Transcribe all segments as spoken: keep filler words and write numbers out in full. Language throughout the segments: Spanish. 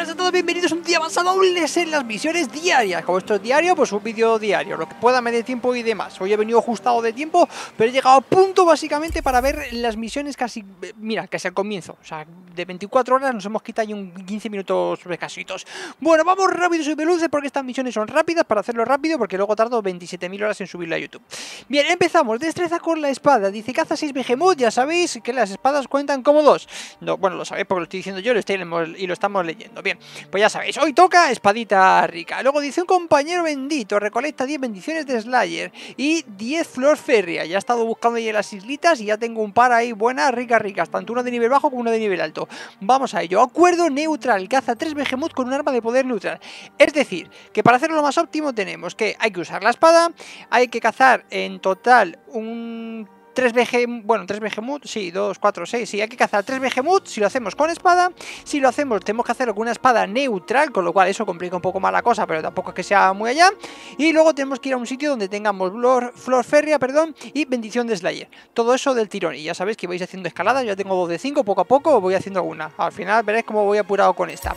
buenas a todos, bienvenidos un día más a Dobles en las misiones diarias. Como esto es diario, pues un vídeo diario, lo que pueda, me dé tiempo y demás. Hoy he venido ajustado de tiempo, pero he llegado a punto básicamente para ver las misiones casi, mira, casi al comienzo. O sea, de veinticuatro horas nos hemos quitado y un quince minutos recasitos. Bueno, vamos rápido y veloces porque estas misiones son rápidas, para hacerlo rápido, porque luego tardo veintisiete mil horas en subirlo a YouTube. Bien, empezamos. Destreza con la espada. Dice caza seis Behemoth, ya sabéis que las espadas cuentan como dos. No, bueno, lo sabéis porque lo estoy diciendo yo, lo estoy y lo estamos leyendo. Bien, pues ya sabéis, hoy toca espadita rica. Luego dice un compañero bendito, recolecta diez bendiciones de Slayer y diez flores férreas. Ya he estado buscando ahí en las islitas y ya tengo un par ahí buenas, ricas, ricas, tanto una de nivel bajo como una de nivel alto. Vamos a ello. Acuerdo neutral, caza tres Behemoth con un arma de poder neutral. Es decir, que para hacerlo lo más óptimo tenemos que hay que usar la espada, hay que cazar en total un... tres Behemoth, bueno, tres Behemoth, sí, dos, cuatro, seis, sí, hay que cazar tres Behemoth si lo hacemos con espada. Si lo hacemos, tenemos que hacerlo con una espada neutral, con lo cual eso complica un poco más la cosa, pero tampoco es que sea muy allá. Y luego tenemos que ir a un sitio donde tengamos flor, flor férrea, perdón, y bendición de Slayer. Todo eso del tirón, y ya sabéis que vais haciendo escaladas, yo ya tengo dos de cinco, poco a poco voy haciendo alguna. Al final veréis cómo voy apurado con esta.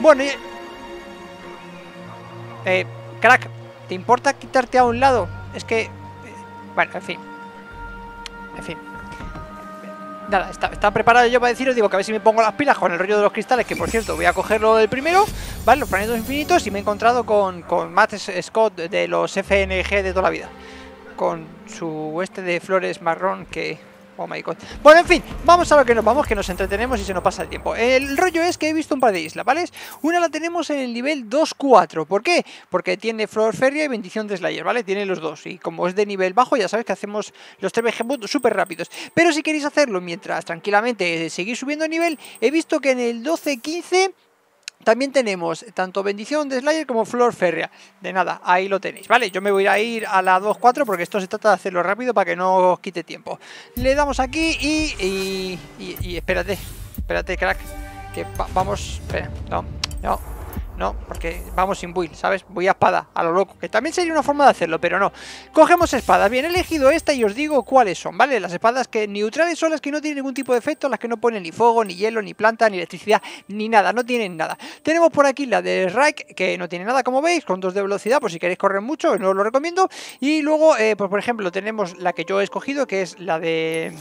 Bueno, y... Eh, crack, ¿te importa quitarte a un lado? Es que... Eh, bueno, en fin. En fin, nada, está, está preparado yo para deciros, digo que a ver si me pongo las pilas con el rollo de los cristales, que por cierto voy a cogerlo del primero, ¿vale? Los planetas infinitos, y me he encontrado con, con Matt Scott de los F N G de toda la vida, con su este de flores marrón que... Oh my god. Bueno, en fin, vamos a lo que nos vamos, que nos entretenemos y se nos pasa el tiempo. El rollo es que he visto un par de islas, ¿vale? Una la tenemos en el nivel dos cuatro. ¿Por qué? Porque tiene Flor Feria y Bendición de Slayer, ¿vale? Tiene los dos. Y como es de nivel bajo, ya sabes que hacemos los tres Behemoth súper rápidos. Pero si queréis hacerlo mientras tranquilamente seguís subiendo el nivel, he visto que en el doce quince... también tenemos tanto bendición de Slayer como flor férrea. De nada, ahí lo tenéis, ¿vale? Yo me voy a ir a la dos cuatro porque esto se trata de hacerlo rápido para que no os quite tiempo. Le damos aquí y... y, y, y espérate, espérate, crack. Que va, vamos... Espera, no, no, no, porque vamos sin build, ¿sabes? Voy a espada, a lo loco, que también sería una forma de hacerlo, pero no. Cogemos espadas. Bien, he elegido esta y os digo cuáles son, ¿vale? Las espadas que neutrales son las que no tienen ningún tipo de efecto, las que no ponen ni fuego, ni hielo, ni planta, ni electricidad, ni nada, no tienen nada. Tenemos por aquí la de Rike, que no tiene nada, como veis, con dos de velocidad, por si queréis correr mucho, no os lo recomiendo. Y luego, eh, pues por ejemplo, tenemos la que yo he escogido, que es la de...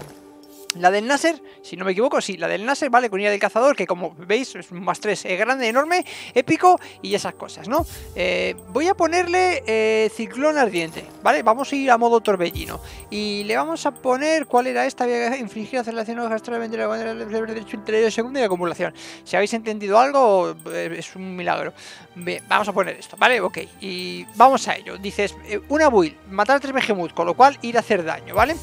La del Nasser, si no me equivoco, sí, la del Nasser, ¿vale? Con ira del cazador, que como veis es un más tres, es grande, enorme, épico y esas cosas, ¿no? Eh, voy a ponerle eh, ciclón ardiente, ¿vale? Vamos a ir a modo torbellino. Y le vamos a poner, ¿cuál era esta? Había que infligir aceleración o gastar el segundo y acumulación. Si habéis entendido algo, es un milagro. Bien, vamos a poner esto, ¿vale? Ok, y vamos a ello. Dices, una build, matar a tres Behemoth, con lo cual ir a hacer daño, ¿vale?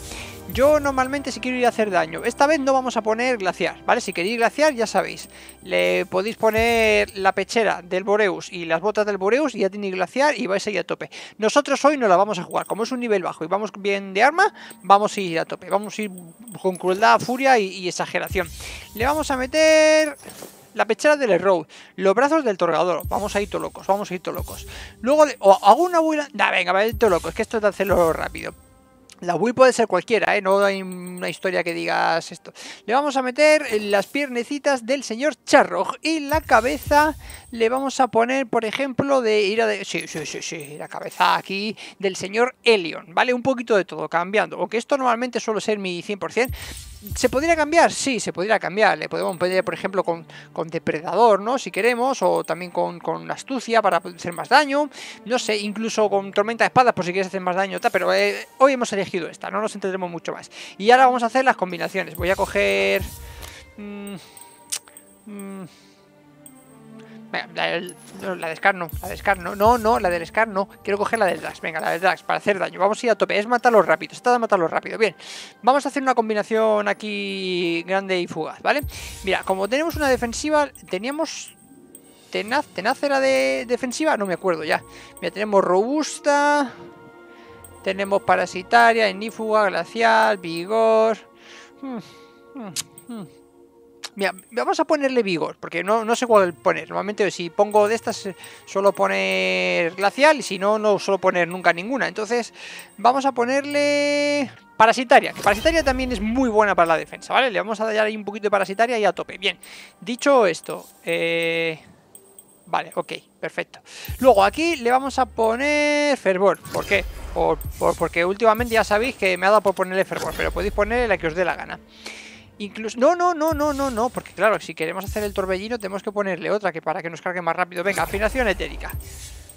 Yo normalmente si quiero ir a hacer daño, esta vez no vamos a poner glaciar, ¿vale? Si queréis glaciar, ya sabéis, le podéis poner la pechera del Boreus y las botas del Boreus y ya tenéis glaciar y vais a ir a tope. Nosotros hoy no la vamos a jugar, como es un nivel bajo y vamos bien de arma, vamos a ir a tope, vamos a ir con crueldad, furia y, y exageración. Le vamos a meter... la pechera del Erode, los brazos del Torgador. Vamos a ir to locos, vamos a ir to locos. Luego, le... o hago una buena... Nah, venga, va a ir to locos, que esto es de hacerlo rápido. La build puede ser cualquiera, ¿eh? No hay una historia que digas esto. Le vamos a meter las piernecitas del señor Charrog y la cabeza le vamos a poner, por ejemplo, de ira de... Sí, sí, sí, sí, la cabeza aquí del señor Elion, ¿vale? Un poquito de todo, cambiando. Aunque esto normalmente suele ser mi cien por cien. ¿Se podría cambiar? Sí, se podría cambiar. Le podemos poner, por ejemplo, con, con depredador, ¿no? Si queremos, o también con, con astucia para hacer más daño. No sé, incluso con tormenta de espadas por si quieres hacer más daño, tal. Pero eh, hoy hemos elegido esta, no nos entendremos mucho más. Y ahora vamos a hacer las combinaciones. Voy a coger... Mmm, mmm, la, del, la de Scar no, la de Scar no, no, no, la del Scar no. Quiero coger la del Drax, venga, la del Drax, para hacer daño. Vamos a ir a tope, es matarlos rápido, se trata de matarlos rápido. Bien, vamos a hacer una combinación aquí grande y fugaz, ¿vale? Mira, como tenemos una defensiva, teníamos... Tenaz, tenaz era de defensiva, no me acuerdo ya. Mira, tenemos robusta, tenemos parasitaria, ignífuga, glacial, vigor... Mm, mm, mm. Mira, vamos a ponerle vigor, porque no, no sé cuál poner. Normalmente si pongo de estas suelo poner glacial y si no, no suelo poner nunca ninguna. Entonces vamos a ponerle parasitaria, que parasitaria también es muy buena para la defensa, ¿vale? Le vamos a dar ahí un poquito de parasitaria y a tope. Bien, dicho esto, eh... Vale, ok, perfecto. Luego aquí le vamos a poner fervor. ¿Por qué? Por, por, porque últimamente ya sabéis que me ha dado por ponerle fervor, pero podéis ponerle la que os dé la gana. Incluso... No, no, no, no, no, no, porque claro, si queremos hacer el torbellino tenemos que ponerle otra que para que nos cargue más rápido. Venga, afinación etérica.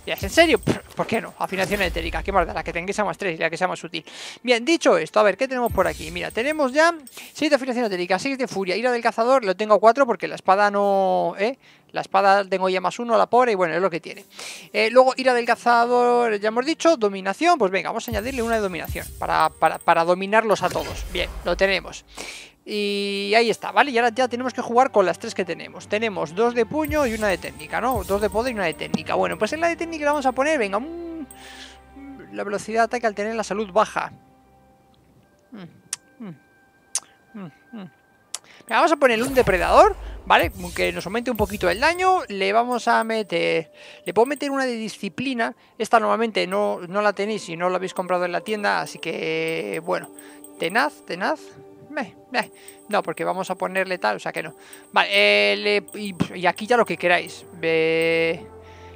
¿Ya es en serio? ¿Por qué no? Afinación etérica, ¿qué más da? La que tenga más tres y la que sea más útil. Bien, dicho esto, a ver, ¿qué tenemos por aquí? Mira, tenemos ya seis de afinación etérica, seis de furia, ira del cazador, lo tengo cuatro porque la espada no... ¿Eh? La espada tengo ya más uno a la pobre y bueno, es lo que tiene. Eh, luego, ira del cazador, ya hemos dicho, dominación, pues venga, vamos a añadirle una de dominación para, para, para dominarlos a todos. Bien, lo tenemos. Y ahí está, ¿vale? Y ahora ya tenemos que jugar con las tres que tenemos. Tenemos dos de puño y una de técnica, ¿no? Dos de poder y una de técnica. Bueno, pues en la de técnica la vamos a poner, venga, mmm, la velocidad de ataque al tener la salud baja. Mm, mm, mm, mm. Venga, vamos a ponerle un depredador, ¿vale? Que nos aumente un poquito el daño. Le vamos a meter... Le puedo meter una de disciplina. Esta normalmente no, no la tenéis si no la habéis comprado en la tienda, así que... Bueno, tenaz, tenaz... No, porque vamos a ponerle tal, o sea que no. Vale, eh, le, y, y aquí ya lo que queráis. Eh,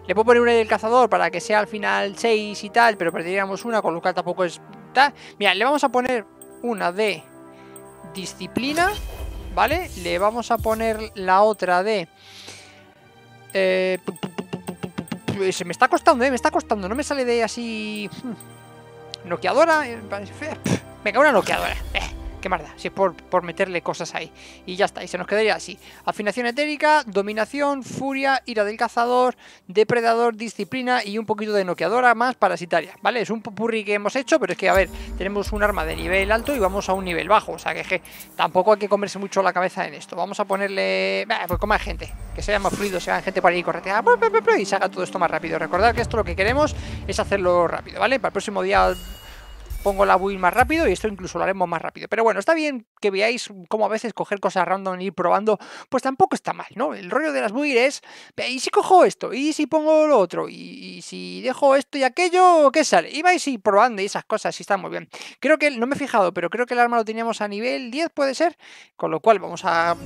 le puedo poner una del cazador para que sea al final seis y tal, pero perderíamos una, con lo cual tampoco es tal. Mira, le vamos a poner una de disciplina, ¿vale? Le vamos a poner la otra de... Eh, se me está costando, eh, me está costando, no me sale de así... Noqueadora. Venga, una noqueadora. Qué más da, si es por, por meterle cosas ahí. Y ya está, y se nos quedaría así. Afinación etérica, dominación, furia, ira del cazador, depredador, disciplina y un poquito de noqueadora más parasitaria, ¿vale? Es un popurrí que hemos hecho, pero es que, a ver, tenemos un arma de nivel alto y vamos a un nivel bajo. O sea que, je, tampoco hay que comerse mucho la cabeza en esto. Vamos a ponerle... Bah, pues coma gente, que sea más fluido, sea gente para ir corretear y se haga todo esto más rápido. Recordad que esto lo que queremos es hacerlo rápido, ¿vale? Para el próximo día... Pongo la build más rápido y esto incluso lo haremos más rápido. Pero bueno, está bien que veáis cómo a veces coger cosas random e ir probando, pues tampoco está mal, ¿no? El rollo de las build es, ¿y si cojo esto? ¿Y si pongo lo otro? ¿Y, y si dejo esto y aquello? ¿Qué sale? Y vais y probando y esas cosas y está muy bien. Creo que, no me he fijado, pero creo que el arma lo teníamos a nivel diez, ¿puede ser? Con lo cual vamos a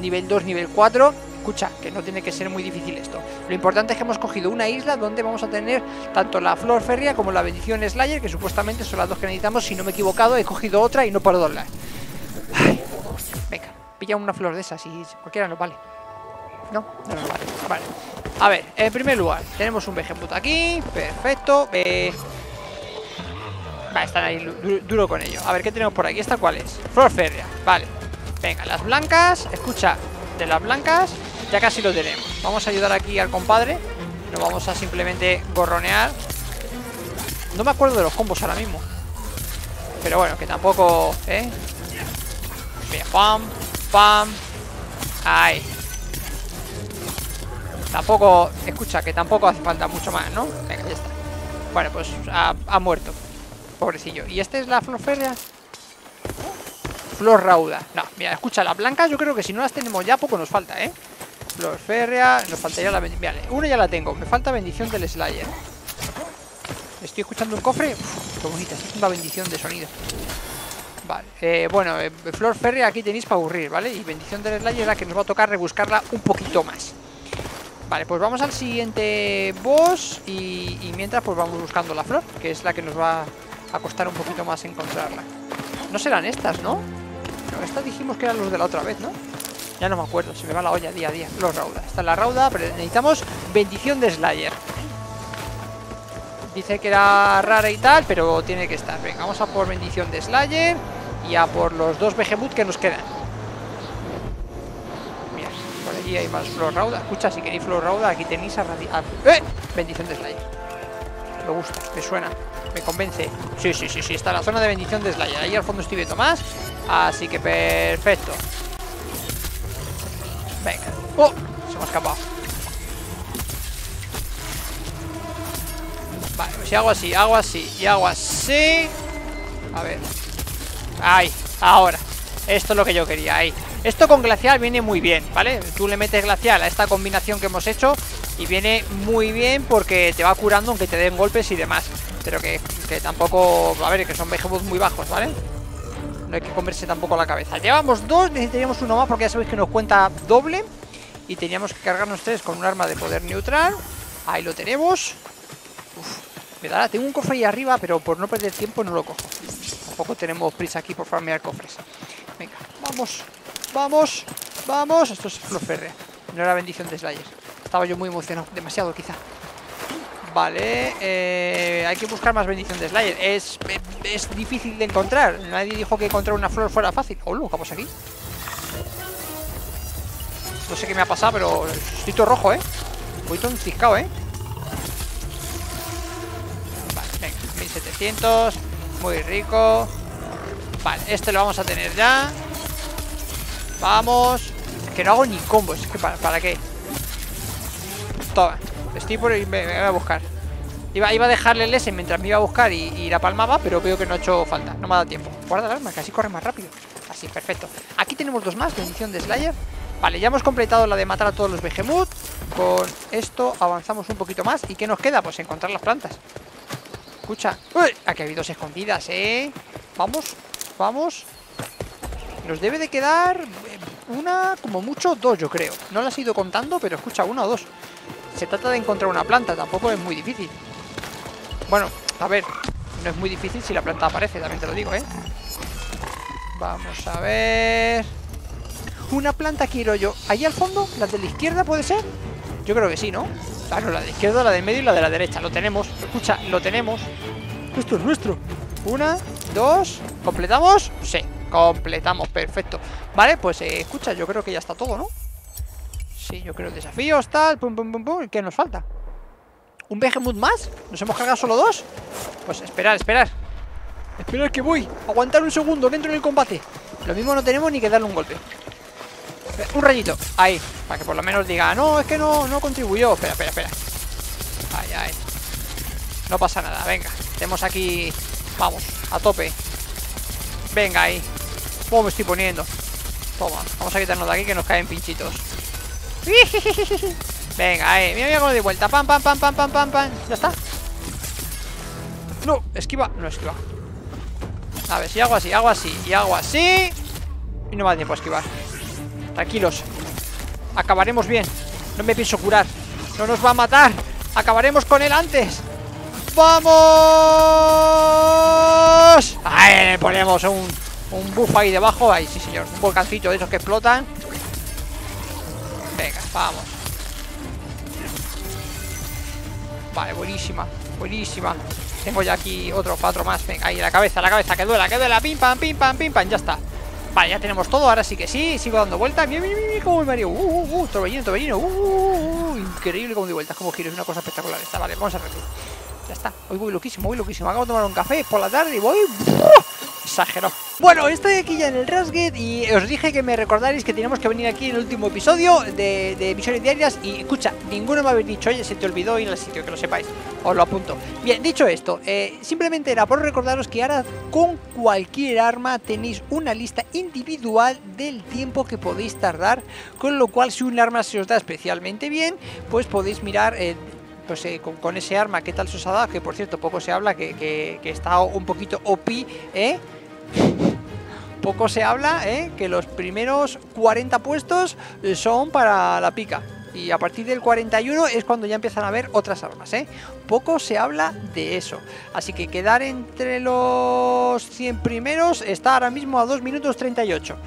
nivel dos, nivel cuatro... Escucha, que no tiene que ser muy difícil esto. Lo importante es que hemos cogido una isla donde vamos a tener tanto la flor férrea como la bendición Slayer, que supuestamente son las dos que necesitamos. Si no me he equivocado, he cogido otra y no paro de hablar. Ay, venga, pilla una flor de esas y cualquiera nos vale. No, no nos vale. Vale. A ver, en primer lugar, tenemos un Behemoth aquí. Perfecto. Eh... Vale, están ahí du duro con ello. A ver, ¿qué tenemos por aquí? ¿Esta cuál es? Flor férrea. Vale. Venga, las blancas. Escucha, de las blancas... Ya casi lo tenemos. Vamos a ayudar aquí al compadre. Nos vamos a simplemente gorronear. No me acuerdo de los combos ahora mismo, pero bueno, que tampoco... ¿Eh? Mira, pam, pam. Ahí. Tampoco... Escucha, que tampoco hace falta mucho más, ¿no? Venga, ya está. Bueno, pues ha, ha muerto. Pobrecillo. ¿Y esta es la flor férrea? Flor rauda. No, mira, escucha, las blancas yo creo que si no las tenemos ya poco nos falta, ¿eh? Flor férrea, nos faltaría la bendición. Vale, una ya la tengo, me falta bendición del Slayer. Estoy escuchando un cofre. Uf, qué bonita, es una bendición de sonido. Vale, eh, bueno, eh, flor férrea aquí tenéis para aburrir, ¿vale? Y bendición del Slayer es la que nos va a tocar rebuscarla un poquito más. Vale, pues vamos al siguiente boss y, y mientras pues vamos buscando la flor, que es la que nos va a costar un poquito más encontrarla. No serán estas, ¿no? Pero estas dijimos que eran los de la otra vez, ¿no? Ya no me acuerdo, se me va la olla día a día. Los rauda, está la rauda, pero necesitamos bendición de Slayer. Dice que era rara y tal, pero tiene que estar. Venga, vamos a por bendición de Slayer y a por los dos Behemoth que nos quedan. Mira, por aquí hay más flor rauda. Escucha, si queréis flor rauda, aquí tenéis a... a... ¡Eh! Bendición de Slayer. Me gusta, me suena, me convence. Sí, sí, sí, sí, está la zona de bendición de Slayer. Ahí al fondo estoy viendo más, así que perfecto. Venga. ¡Oh! Se me ha escapado. Vale, pues si hago así, hago así y hago así. A ver. Ahí, ahora. Esto es lo que yo quería, ahí. Esto con glacial viene muy bien, ¿vale? Tú le metes glacial a esta combinación que hemos hecho y viene muy bien porque te va curando aunque te den golpes y demás. Pero que, que tampoco... A ver, que son Behemoth muy bajos, ¿vale? No hay que comerse tampoco la cabeza. Llevamos dos, necesitaríamos uno más porque ya sabéis que nos cuenta doble. y teníamos que cargarnos tres con un arma de poder neutral. Ahí lo tenemos. Uf, me da, tengo un cofre ahí arriba, pero por no perder tiempo no lo cojo. Tampoco tenemos prisa aquí por farmear cofres. Venga, vamos, vamos, vamos. Esto es Floferre. No era bendición de Slayer. Estaba yo muy emocionado, demasiado quizá. Vale, eh, hay que buscar más bendición de Slayer. Es, es difícil de encontrar. Nadie dijo que encontrar una flor fuera fácil. Oh, lo vamos aquí. No sé qué me ha pasado, pero el sustito rojo, ¿eh? Voy todo enciscado, ¿eh? Vale, venga, mil setecientos. Muy rico. Vale, este lo vamos a tener ya. Vamos. Es que no hago ni combos. Es que para, ¿para qué? Toma. Estoy por ahí, me, me voy a buscar. Iba, iba a dejarle el S mientras me iba a buscar y, y la palmaba, pero veo que no ha hecho falta. No me ha dado tiempo. Guarda el arma, que así corre más rápido. Así, perfecto. Aquí tenemos dos más, bendición de Slayer. Vale, ya hemos completado la de matar a todos los Behemoth. Con esto avanzamos un poquito más. ¿Y qué nos queda? Pues encontrar las plantas. Escucha. ¡Uy! Aquí ha habido dos escondidas, ¿eh? Vamos, vamos. Nos debe de quedar una, como mucho, dos, yo creo. No las he ido contando, pero escucha, una o dos. Se trata de encontrar una planta, tampoco es muy difícil. Bueno, a ver, no es muy difícil si la planta aparece, también te lo digo, ¿eh? Vamos a ver... Una planta quiero yo. ¿Ahí al fondo? ¿La de la izquierda puede ser? Yo creo que sí, ¿no? Claro, la de la izquierda, la del medio y la de la derecha. Lo tenemos. Escucha, lo tenemos. Esto es nuestro. Una, dos... ¿Completamos? Sí, completamos. Perfecto. Vale, pues eh, escucha, yo creo que ya está todo, ¿no? Sí, yo creo desafíos, tal, pum, pum, pum, pum. ¿Qué nos falta? ¿Un Behemoth más? ¿Nos hemos cargado solo dos? Pues esperar, esperar. Esperar que voy. Aguantar un segundo, dentro del combate. Lo mismo no tenemos ni que darle un golpe. Un rayito, ahí, para que por lo menos diga, no, es que no, no contribuyó. Espera, espera, espera. Ahí, ahí. No pasa nada, venga. Tenemos aquí, vamos, a tope. Venga, ahí. ¿Cómo me estoy poniendo? Toma, vamos a quitarnos de aquí que nos caen pinchitos. Venga, ahí, mira, mira cómo de vuelta. Pam, pam, pam, pam, pam, pam, pam. Ya está. No, esquiva, no esquiva. A ver, si hago así, hago así y hago así. Y no me da tiempo a esquivar. Tranquilos, acabaremos bien. No me pienso curar. No nos va a matar. Acabaremos con él antes. ¡Vamos! Ahí le ponemos un, un buff ahí debajo. Ahí sí, señor. Un volcancito de esos que explotan. Venga, vamos. Vale, buenísima. Buenísima. Tengo ya aquí otro, cuatro más. Venga, ahí la cabeza, la cabeza. Que duela, que duela. Pim, pam, pim, pam, pim, pam. Ya está. Vale, ya tenemos todo, ahora sí que sí, sigo dando vueltas. Mira, mira, mira, como el Mario. Uh, uh, uh, torbellino, torbellino. Uh, uh, uh, increíble como de vueltas, como giro, es una cosa espectacular esta. Vale, vamos a repetir. Ya está, hoy voy loquísimo, voy loquísimo. Acabo de tomar un café por la tarde y voy... Exagerado. Bueno, estoy aquí ya en el Rushgate y os dije que me recordaréis que teníamos que venir aquí en el último episodio de, de misiones diarias. Y escucha, ninguno me habéis dicho, oye, se te olvidó ir al sitio, que lo sepáis. Os lo apunto. Bien, dicho esto, eh, simplemente era por recordaros que ahora con cualquier arma tenéis una lista individual del tiempo que podéis tardar. Con lo cual, si un arma se os da especialmente bien, pues podéis mirar... Eh, Pues, eh, con, con ese arma, ¿qué tal se os ha dado? Que por cierto, poco se habla, que, que, que está un poquito O P, ¿eh? Poco se habla, ¿eh? Que los primeros cuarenta puestos son para la pica. Y a partir del cuarenta y uno es cuando ya empiezan a haber otras armas, ¿eh? Poco se habla de eso. Así que quedar entre los cien primeros está ahora mismo a dos minutos treinta y ocho.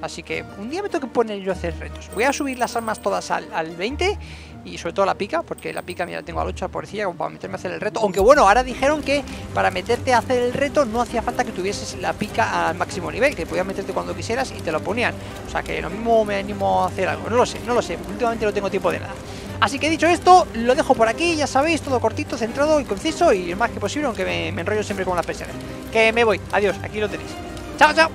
Así que un día me tengo que poner yo a hacer retos. Voy a subir las armas todas al, al veinte. Y sobre todo la pica, porque la pica, mira, la tengo al ocho, pobrecilla, como para meterme a hacer el reto. Aunque bueno, ahora dijeron que para meterte a hacer el reto no hacía falta que tuvieses la pica al máximo nivel, que podías meterte cuando quisieras y te lo ponían. O sea que lo mismo me animo a hacer algo, no lo sé, no lo sé, últimamente no tengo tiempo de nada. Así que dicho esto, lo dejo por aquí, ya sabéis, todo cortito, centrado y conciso y lo más que posible, aunque me, me enrollo siempre con las pesadas. Que me voy, adiós, aquí lo tenéis. Chao, chao.